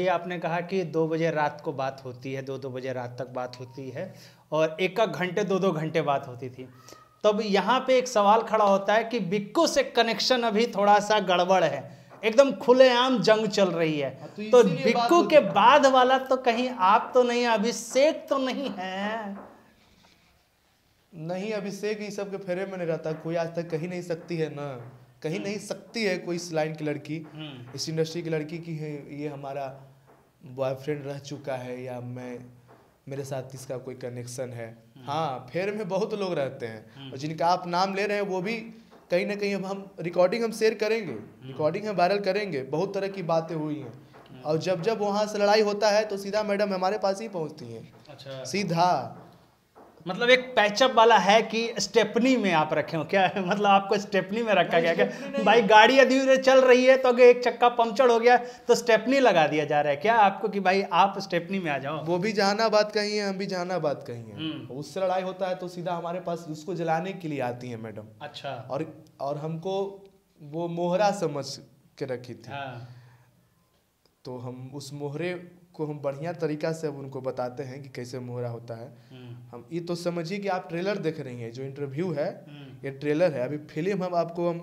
ये आपने कहा कि 2 बजे रात को बात होती है, 2-2 बजे रात तक बात होती है और 1-1 घंटे 2-2 घंटे बात होती थी। तब यहाँ पे एक सवाल खड़ा होता है कि बिक्को से कनेक्शन अभी थोड़ा सा गड़बड़ है, एकदम खुलेआम जंग चल रही है, तो बिक्को के बाद वाला तो कहीं आप तो नहीं, अभिषेक तो नहीं है? नहीं, अभिषेक ही सबके फेरे में नहीं रहता, कोई आज तक कहीं नहीं सकती है ना, कहीं नहीं सकती है कोई इस लाइन की लड़की, इस इंडस्ट्री की लड़की की ये हमारा बॉयफ्रेंड रह चुका है या मैं मेरे साथ इसका कोई कनेक्शन है। हाँ, फेर में बहुत लोग रहते हैं और जिनका आप नाम ले रहे हैं वो भी कहीं ना कहीं, अब हम रिकॉर्डिंग हम शेयर करेंगे, रिकॉर्डिंग हम वायरल करेंगे, बहुत तरह की बातें हुई हैं। और जब जब वहाँ से लड़ाई होता है तो सीधा मैडम हमारे पास ही पहुँचती हैं। अच्छा, सीधा मतलब एक पैचअप वाला है कि स्टेपनी में आप रखे हो क्या? मतलब आपको स्टेपनी में रखा गया क्या? भाई गाड़ी अधूरे चल रही है तो अगर एक चक्का पंक्चर हो गया तो स्टेपनी लगा दिया जा रहा है क्या आपको कि भाई आप स्टेपनी में आ जाओ? वो भी जहानाबाद कहीं है, हम भी जहानाबाद कहीं है, उससे लड़ाई होता है तो सीधा हमारे पास उसको जलाने के लिए आती है मैडम। अच्छा, और हमको वो मोहरा समझ के रखी थी, तो हम उस मोहरे को हम बढ़िया तरीका से अब उनको बताते हैं कि कैसे मोहरा होता है। हम ये तो समझिए कि आप ट्रेलर देख रही हैं, जो इंटरव्यू है ये ट्रेलर है। अभी फिल्म हम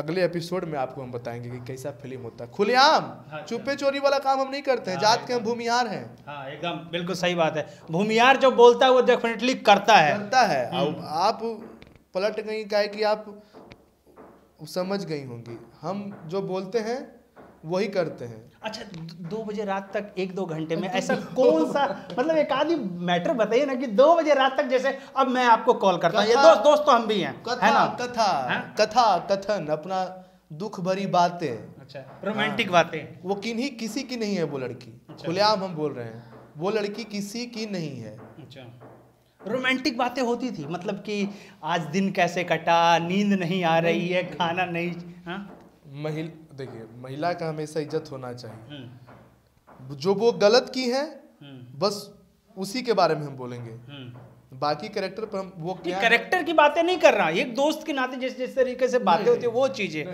अगले एपिसोड में आपको हम बताएंगे कि कैसा फिल्म होता है। खुलेआम चुप्पे चोरी वाला काम हम नहीं करते हैं, जात के हम भूमिहार हैं। हाँ, एकदम बिल्कुल सही बात है, भूमिहार जो बोलता है वो डेफिनेटली करता है। आप पलट गई का है कि आप समझ गई होंगी, हम जो बोलते हैं वही करते हैं। अच्छा, 2 बजे रात तक 1-2 घंटे में ऐसा कौन सा मतलब एक आधी मैटर बताइए ना कि 2 बजे रात तक, जैसे अब मैं आपको कॉल करता हूँ, ये दोस्तों हम भी हैं, है ना, कथन अपना दुख भरी बातें। अच्छा, रोमांटिक बातें वो किसी की नहीं है, वो लड़की खुलेआम हम बोल रहे हैं, वो लड़की किसी की नहीं है। अच्छा, रोमांटिक बातें होती थी, मतलब कि आज दिन कैसे कटा, नींद नहीं आ रही है, खाना नहीं। देखिए, महिला का हमेशा इज्जत होना चाहिए, जो वो गलत की है बस उसी के बारे में हम बोलेंगे, बाकी कैरेक्टर पर हम वो क्या कैरेक्टर की बातें नहीं कर रहा। एक दोस्त के नाते जिस तरीके से बातें होती है वो चीजें,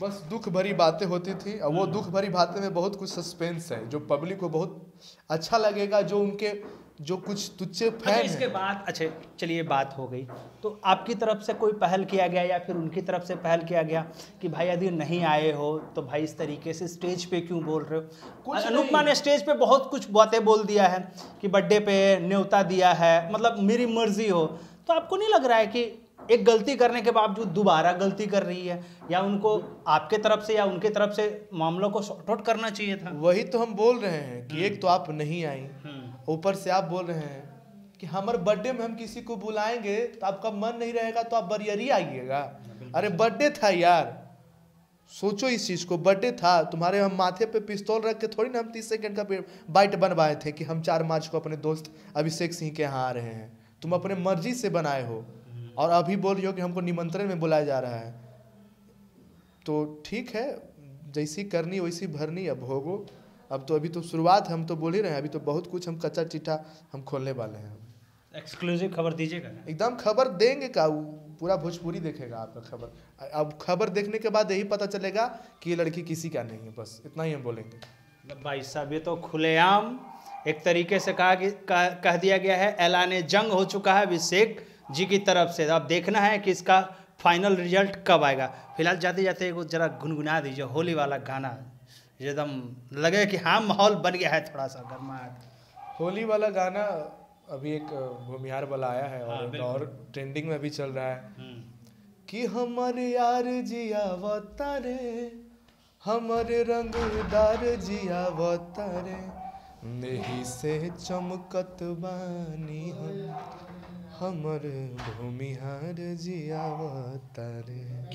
बस दुख भरी बातें होती थी। और वो दुख भरी बातें में बहुत कुछ सस्पेंस है जो पब्लिक को बहुत अच्छा लगेगा, जो उनके जो कुछ तुच्चे फैन। इसके बाद अच्छा चलिए बात हो गई, तो आपकी तरफ से कोई पहल किया गया या फिर उनकी तरफ से पहल किया गया कि भाई यदि नहीं आए हो तो भाई इस तरीके से स्टेज पे क्यों बोल रहे हो? अनुपमा ने स्टेज पे बहुत कुछ बातें बोल दिया है कि बर्थडे पे न्योता दिया है, मतलब मेरी मर्जी हो, तो आपको नहीं लग रहा है कि एक गलती करने के बावजूद दोबारा गलती कर रही है, या उनको आपके तरफ से या उनके तरफ से मामलों को शॉर्ट आउट करना चाहिए था? वही तो हम बोल रहे हैं कि एक तो आप नहीं आई, ऊपर से आप बोल रहे हैं कि हमारे बर्थडे में हम किसी को बुलाएंगे तो आपका मन नहीं रहेगा तो आप बरियरी आइएगा। अरे बर्थडे था यार, सोचो इस चीज़ को, बर्थडे था तुम्हारे, हम माथे पे पिस्तौल रख के थोड़ी ना हम 30 सेकंड का बाइट बनवाए थे कि हम 4 मार्च को अपने दोस्त अभिषेक सिंह के यहाँ आ रहे हैं, तुम अपने मर्जी से बनाए हो और अभी बोल रही हो कि हमको निमंत्रण में बुलाया जा रहा है। तो ठीक है, जैसी करनी वैसी भरनी, अब भोगो। अब तो अभी तो शुरुआत हम तो बोल ही रहे हैं, अभी तो बहुत कुछ हम कच्चा चिट्ठा हम खोलने वाले हैं। एक्सक्लूसिव खबर दीजिएगा? एकदम खबर देंगे का, पूरा भोजपुरी देखेगा आपका खबर। अब खबर देखने के बाद यही पता चलेगा कि ये लड़की किसी का नहीं है, बस इतना ही हम बोलेंगे। भाई साहब, ये तो खुलेआम एक तरीके से कह दिया गया है, ऐलान जंग हो चुका है अभिषेक जी की तरफ से। अब देखना है कि इसका फाइनल रिजल्ट कब आएगा। फिलहाल जाते जाते एक जरा गुनगुना दीजिए होली वाला गाना, एकदम लगे कि हाँ माहौल बन गया है, थोड़ा सा गर्माहट। होली वाला गाना अभी एक भूमिहार वाला आया है और ट्रेंडिंग में भी चल रहा है कि हमारे यार जिया वतारे, हमारे रंगदार जिया वतारे, नहीं से चमकत बानी हम, हमारे भूमिहार जिया वतारे।